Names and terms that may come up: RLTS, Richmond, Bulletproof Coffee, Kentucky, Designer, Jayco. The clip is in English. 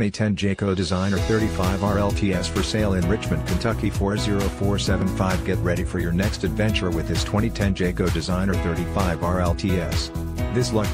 2010 Jayco Designer 35 RLTS for sale in Richmond, Kentucky 40475. Get ready for your next adventure with this 2010 Jayco Designer 35 RLTS. This luck